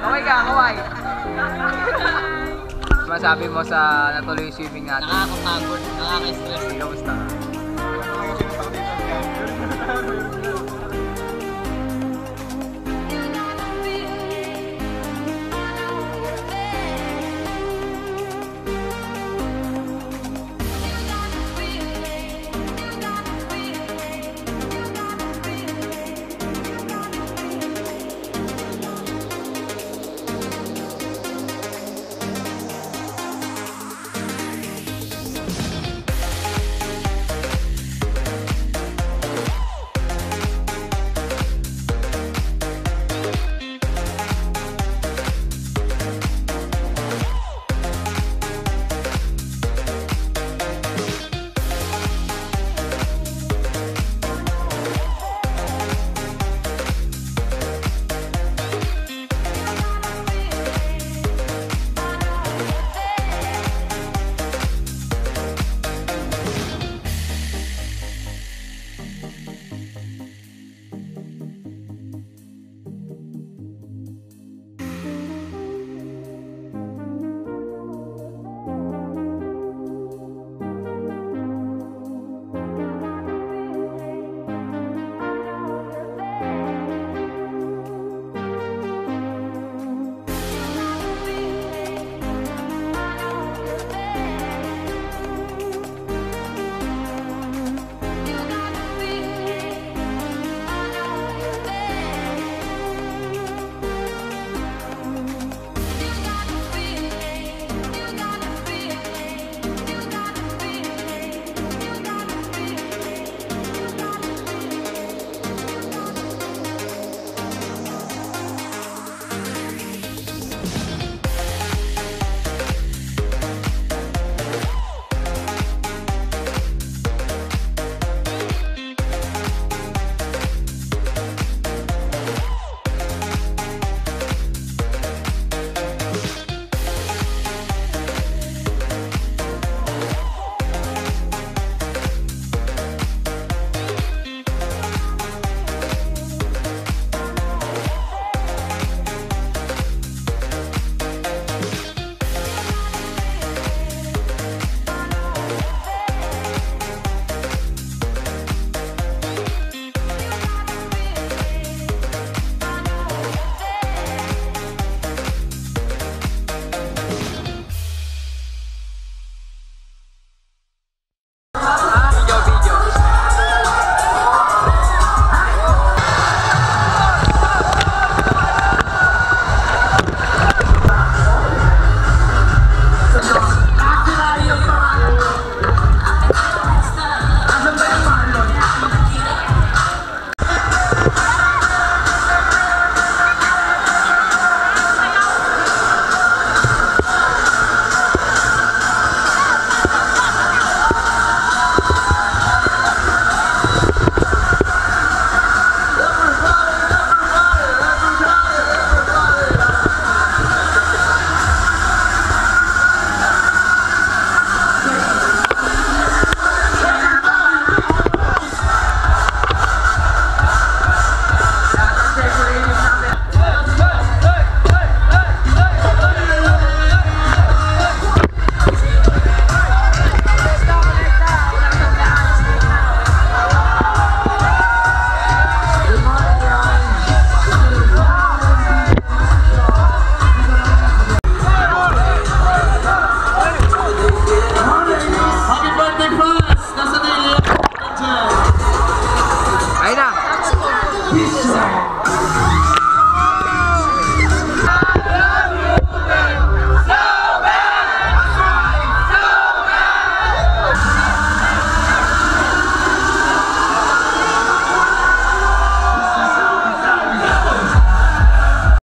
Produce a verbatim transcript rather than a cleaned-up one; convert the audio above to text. Okay ka, kaway. Masabi mo sa natuloy swimming natin? Nakakapagod, nakaka-stress. Kamusta?